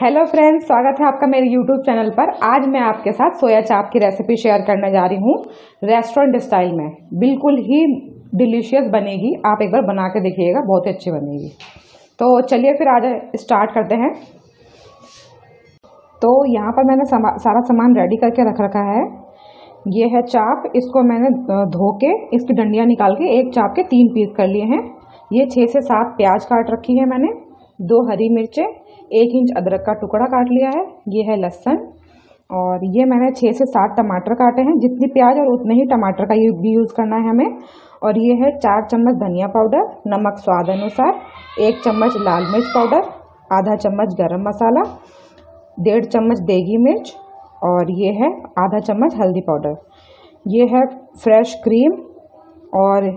Hello friends, स्वागत है आपका मेरे यूट्यूब चैनल पर। आज मैं आपके साथ सोया चाप की रेसिपी शेयर करने जा रही हूँ। रेस्टोरेंट स्टाइल में बिल्कुल ही डिलीशियस बनेगी। आप एक बार बना के देखिएगा, बहुत ही अच्छी बनेगी। तो चलिए फिर आज स्टार्ट करते हैं। तो यहाँ पर मैंने सारा सामान रेडी करके रख रखा है। ये है चाप, इसको मैंने धो के इसकी डंडियाँ निकाल के एक चाप के 3 पीस कर लिए हैं। ये 6 से 7 प्याज काट रखी है मैंने, 2 हरी मिर्चें, 1 इंच अदरक का टुकड़ा काट लिया है, ये है लहसुन, और ये मैंने 6 से 7 टमाटर काटे हैं। जितनी प्याज और उतने ही टमाटर का यूज़ करना है हमें। और ये है 4 चम्मच धनिया पाउडर, नमक स्वाद अनुसार, 1 चम्मच लाल मिर्च पाउडर, आधा चम्मच गरम मसाला, 1.5 चम्मच देगी मिर्च, और ये है आधा चम्मच हल्दी पाउडर। ये है फ्रेश क्रीम, और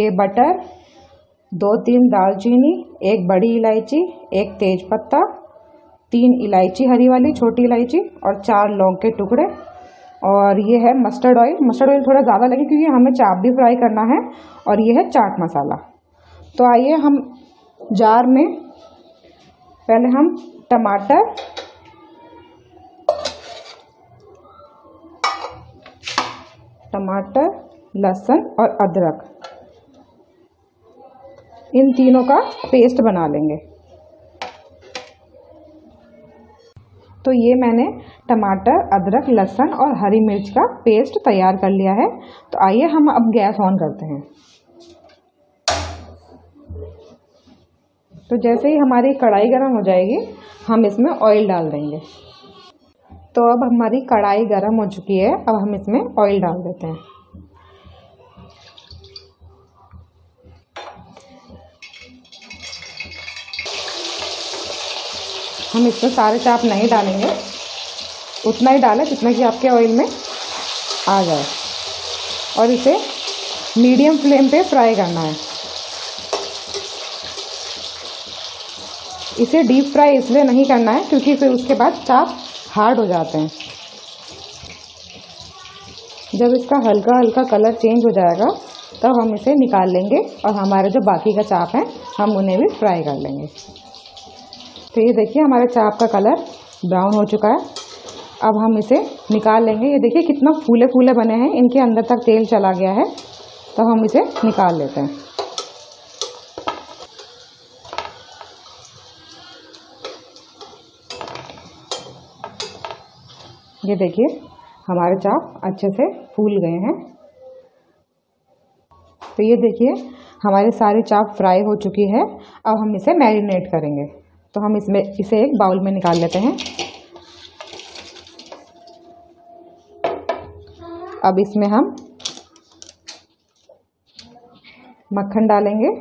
ये बटर, 2-3 दालचीनी, 1 बड़ी इलायची, 1 तेज़पत्ता, 3 इलायची हरी वाली, छोटी इलायची, और 4 लौंग के टुकड़े। और ये है मस्टर्ड ऑयल। मस्टर्ड ऑयल थोड़ा ज़्यादा लगे क्योंकि हमें चाप भी फ्राई करना है। और ये है चाट मसाला। तो आइए हम जार में पहले हम टमाटर, लहसुन और अदरक, इन तीनों का पेस्ट बना लेंगे। तो ये मैंने टमाटर, अदरक, लहसुन और हरी मिर्च का पेस्ट तैयार कर लिया है। तो आइए हम अब गैस ऑन करते हैं। तो जैसे ही हमारी कढ़ाई गर्म हो जाएगी, हम इसमें ऑयल डाल देंगे। तो अब हमारी कढ़ाई गर्म हो चुकी है, अब हम इसमें ऑयल डाल देते हैं। हम इसमें सारे चाप नहीं डालेंगे, उतना ही डालें जितना कि आपके ऑयल में आ जाए, और इसे मीडियम फ्लेम पे फ्राई करना है। इसे डीप फ्राई इसलिए नहीं करना है क्योंकि फिर उसके बाद चाप हार्ड हो जाते हैं। जब इसका हल्का हल्का कलर चेंज हो जाएगा तब तो हम इसे निकाल लेंगे, और हमारे जो बाकी का चाप है हम उन्हें भी फ्राई कर लेंगे। तो ये देखिए हमारा चाप का कलर ब्राउन हो चुका है। अब हम इसे निकाल लेंगे। ये देखिए कितना फूले फूले बने हैं, इनके अंदर तक तेल चला गया है। तो हम इसे निकाल लेते हैं। ये देखिए हमारे चाप अच्छे से फूल गए हैं। तो ये देखिए हमारे सारे चाप फ्राई हो चुकी है। अब हम इसे मैरिनेट करेंगे। तो हम इसमें इसे एक बाउल में निकाल लेते हैं। अब इसमें हम मक्खन डालेंगे,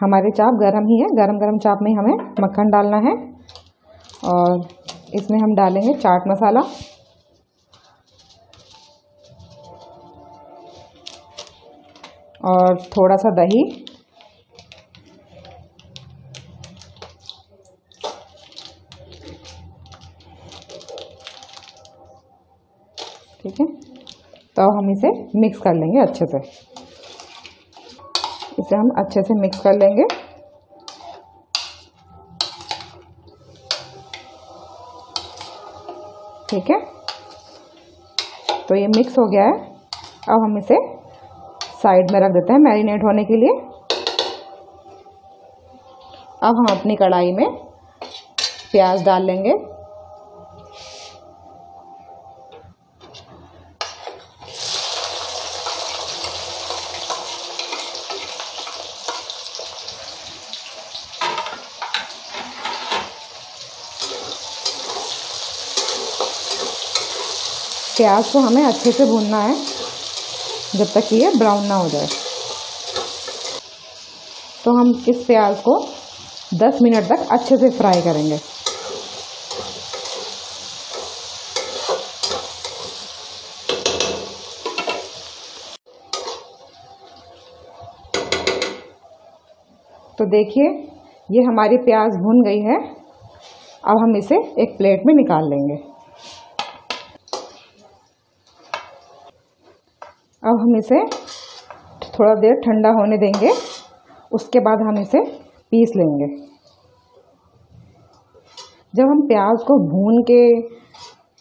हमारे चाप गरम ही है, गरम गरम चाप में हमें मक्खन डालना है। और इसमें हम डालेंगे चाट मसाला, और थोड़ा सा दही, ठीक है। तो हम इसे मिक्स कर लेंगे अच्छे से। इसे हम अच्छे से मिक्स कर लेंगे। ठीक है, तो ये मिक्स हो गया है। अब हम इसे साइड में रख देते हैं मैरिनेट होने के लिए। अब हम अपनी कढ़ाई में प्याज डाल लेंगे। प्याज को हमें अच्छे से भूनना है जब तक कि ये ब्राउन ना हो जाए। तो हम इस प्याज को 10 मिनट तक अच्छे से फ्राई करेंगे। तो देखिए ये हमारी प्याज भुन गई है। अब हम इसे एक प्लेट में निकाल लेंगे। अब हम इसे थोड़ा देर ठंडा होने देंगे, उसके बाद हम इसे पीस लेंगे। जब हम प्याज को भून के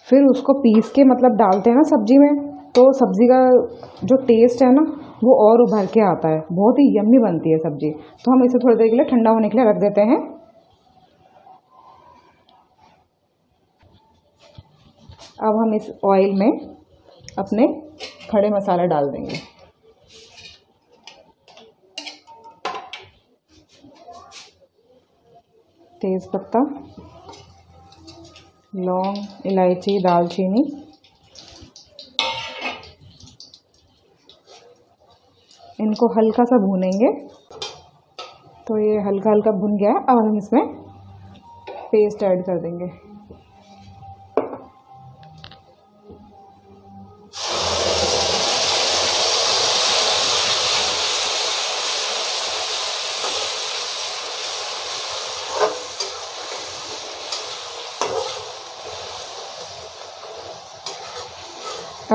फिर उसको पीस के मतलब डालते हैं ना सब्जी में, तो सब्ज़ी का जो टेस्ट है ना वो और उभर के आता है, बहुत ही यम्मी बनती है सब्ज़ी। तो हम इसे थोड़ी देर के लिए ठंडा होने के लिए रख देते हैं। अब हम इस ऑयल में अपने खड़े मसाले डाल देंगे। तेज़पत्ता, लौंग, इलायची, दालचीनी, इनको हल्का सा भूनेंगे। तो ये हल्का हल्का भुन गया है, अब हम इसमें पेस्ट ऐड कर देंगे।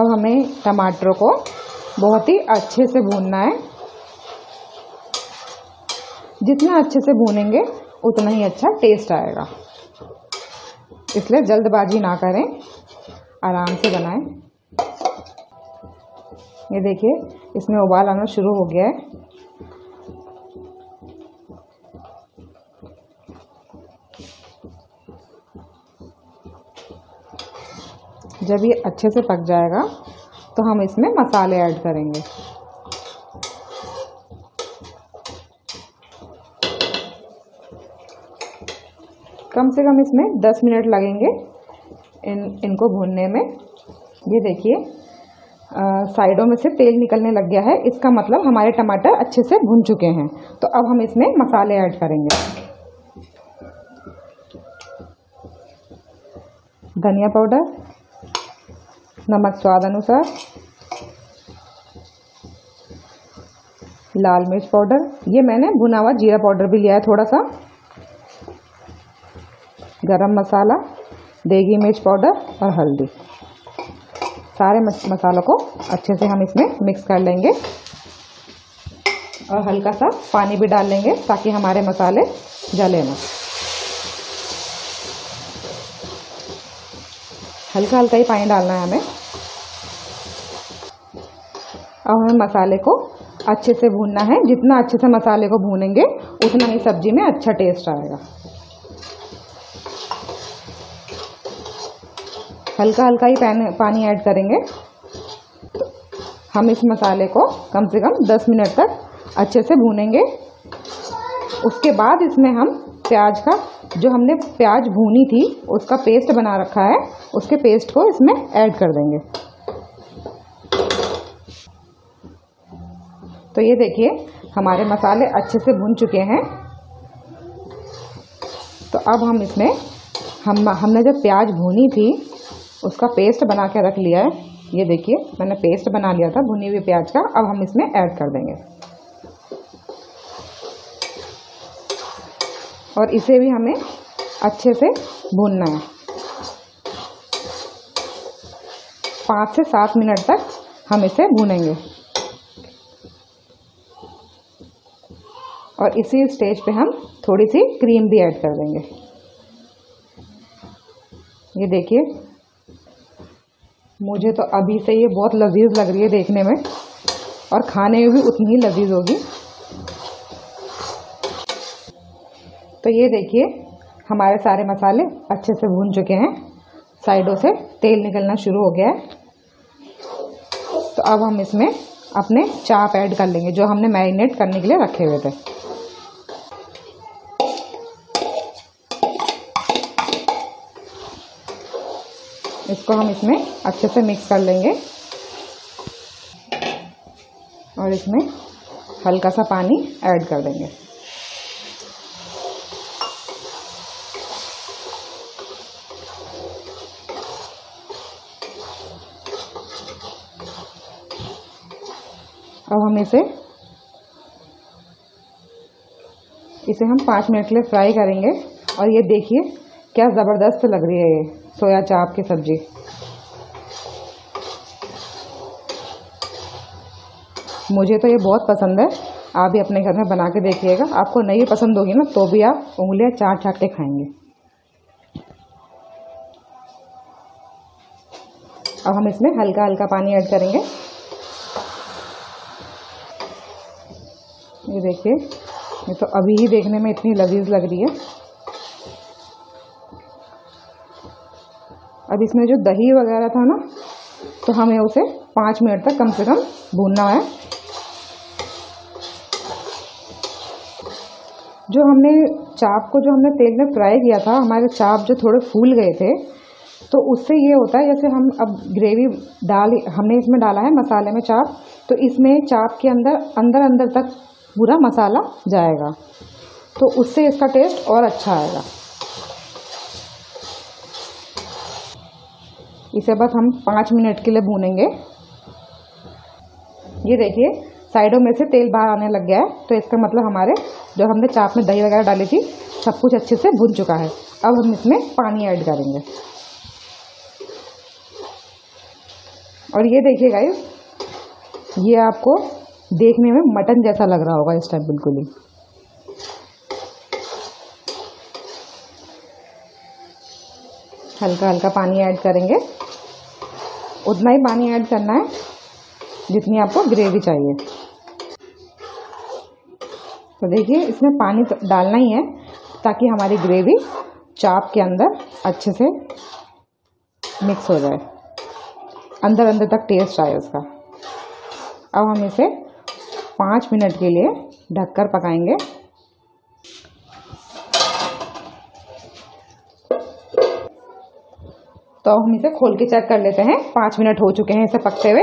अब हमें टमाटरों को बहुत ही अच्छे से भूनना है। जितना अच्छे से भूनेंगे उतना ही अच्छा टेस्ट आएगा, इसलिए जल्दबाजी ना करें, आराम से बनाएं। ये देखिए इसमें उबाल आना शुरू हो गया है। जब ये अच्छे से पक जाएगा तो हम इसमें मसाले ऐड करेंगे। कम से कम इसमें 10 मिनट लगेंगे इनको भूनने में। ये देखिए साइडों में से तेल निकलने लग गया है, इसका मतलब हमारे टमाटर अच्छे से भुन चुके हैं। तो अब हम इसमें मसाले ऐड करेंगे। धनिया पाउडर, नमक स्वाद अनुसार, लाल मिर्च पाउडर, ये मैंने भुना हुआ जीरा पाउडर भी लिया है थोड़ा सा, गरम मसाला, देगी मिर्च पाउडर और हल्दी। सारे मसालों को अच्छे से हम इसमें मिक्स कर लेंगे और हल्का सा पानी भी डाल लेंगे ताकि हमारे मसाले जले ना। हल्का हल्का ही पानी डालना है हमें। अब हमें मसाले को अच्छे से भूनना है। जितना अच्छे से मसाले को भूनेंगे उतना ही सब्जी में अच्छा टेस्ट आएगा। हल्का हल्का ही पानी ऐड करेंगे। तो हम इस मसाले को कम से कम 10 मिनट तक अच्छे से भूनेंगे। उसके बाद इसमें हम प्याज का, जो हमने प्याज भूनी थी उसका पेस्ट बना रखा है, उसके पेस्ट को इसमें ऐड कर देंगे। तो ये देखिए हमारे मसाले अच्छे से भून चुके हैं। तो अब हम इसमें हमने जो प्याज भूनी थी उसका पेस्ट बना के रख लिया है। ये देखिए मैंने पेस्ट बना लिया था भुनी हुई प्याज का, अब हम इसमें ऐड कर देंगे और इसे भी हमें अच्छे से भूनना है। 5 से 7 मिनट तक हम इसे भूनेंगे और इसी स्टेज पे हम थोड़ी सी क्रीम भी ऐड कर देंगे। ये देखिए मुझे तो अभी से ये बहुत लजीज लग रही है देखने में और खाने में भी उतनी ही लजीज होगी। तो ये देखिए हमारे सारे मसाले अच्छे से भून चुके हैं, साइडों से तेल निकलना शुरू हो गया है। तो अब हम इसमें अपने चाप ऐड कर लेंगे जो हमने मैरिनेट करने के लिए रखे हुए थे। इसको हम इसमें अच्छे से मिक्स कर लेंगे और इसमें हल्का सा पानी ऐड कर देंगे। अब हम इसे हम 5 मिनट के लिए फ्राई करेंगे। और ये देखिए क्या ज़बरदस्त लग रही है ये सोया चाप की सब्ज़ी। मुझे तो ये बहुत पसंद है आप भी अपने घर में बना के देखिएगा, आपको नहीं पसंद होगी ना तो भी आप उंगलियां चाट चाट के खाएंगे। अब हम इसमें हल्का हल्का पानी ऐड करेंगे। ये देखिए, ये तो अभी ही देखने में इतनी लजीज लग रही है। अब इसमें जो दही वगैरह था ना, तो हमें उसे 5 मिनट तक कम से कम भूनना है। जो हमने चाप को जो हमने तेल में फ्राई किया था, हमारे चाप जो थोड़े फूल गए थे, तो उससे ये होता है जैसे हम अब ग्रेवी हमने इसमें डाला है मसाले में चाप, तो इसमें चाप के अंदर तक पूरा मसाला जाएगा, तो उससे इसका टेस्ट और अच्छा आएगा। इसे बस हम 5 मिनट के लिए भूनेंगे। ये देखिए साइडों में से तेल बाहर आने लग गया है, तो इसका मतलब हमारे जो हमने चाप में दही वगैरह डाली थी सब कुछ अच्छे से भुन चुका है। अब हम इसमें पानी ऐड करेंगे। और ये देखिए गाइस, ये आपको देखने में मटन जैसा लग रहा होगा इस टाइम बिल्कुल ही। हल्का हल्का पानी ऐड करेंगे, उतना ही पानी ऐड करना है जितनी आपको ग्रेवी चाहिए। तो देखिए इसमें पानी तो डालना ही है ताकि हमारी ग्रेवी चाप के अंदर अच्छे से मिक्स हो जाए, अंदर तक टेस्ट आए उसका। अब हम इसे 5 मिनट के लिए ढककर पकाएंगे। तो हम इसे खोल के चेक कर लेते हैं। 5 मिनट हो चुके हैं इसे पकते हुए।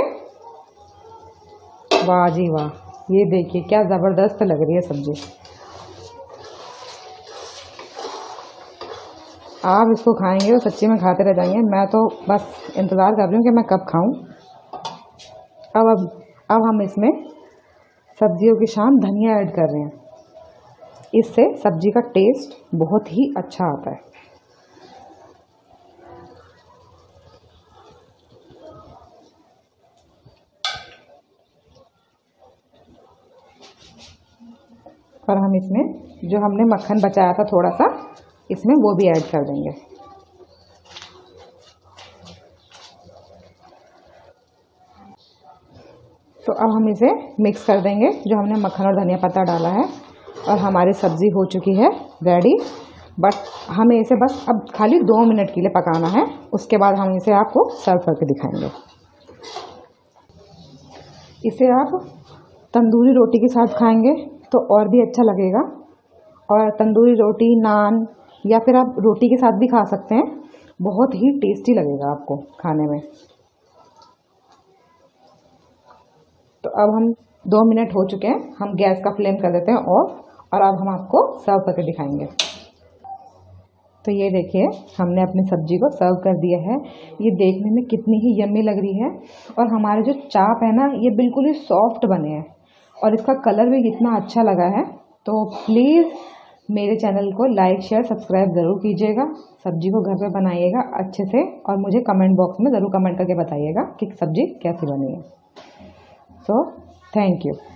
वाह जी वाह, ये देखिए क्या ज़बरदस्त लग रही है सब्जी। आप इसको खाएंगे तो सच्ची में खाते रह जाएंगे। मैं तो बस इंतज़ार कर रही हूँ कि मैं कब खाऊं। अब हम इसमें सब्जियों के साथ धनिया ऐड कर रहे हैं, इससे सब्जी का टेस्ट बहुत ही अच्छा आता है। और हम इसमें जो हमने मक्खन बचाया था थोड़ा सा, इसमें वो भी ऐड कर देंगे। तो अब हम इसे मिक्स कर देंगे, जो हमने मक्खन और धनिया पत्ता डाला है। और हमारी सब्ज़ी हो चुकी है रेडी। बट हमें इसे बस अब खाली 2 मिनट के लिए पकाना है, उसके बाद हम इसे आपको सर्व करके दिखाएंगे। इसे आप तंदूरी रोटी के साथ खाएंगे तो और भी अच्छा लगेगा। और तंदूरी रोटी, नान, या फिर आप रोटी के साथ भी खा सकते हैं, बहुत ही टेस्टी लगेगा आपको खाने में। तो अब हम 2 मिनट हो चुके हैं, हम गैस का फ्लेम कर देते हैं ऑफ, और अब हम आपको सर्व करके दिखाएंगे। तो ये देखिए हमने अपनी सब्जी को सर्व कर दिया है। ये देखने में कितनी ही यम्मी लग रही है, और हमारे जो चाप है ना ये बिल्कुल ही सॉफ्ट बने हैं, और इसका कलर भी कितना अच्छा लगा है। तो प्लीज़ मेरे चैनल को लाइक, शेयर, सब्सक्राइब ज़रूर कीजिएगा। सब्जी को घर पे बनाइएगा अच्छे से, और मुझे कमेंट बॉक्स में ज़रूर कमेंट करके बताइएगा कि सब्ज़ी कैसी बनी है। So thank you.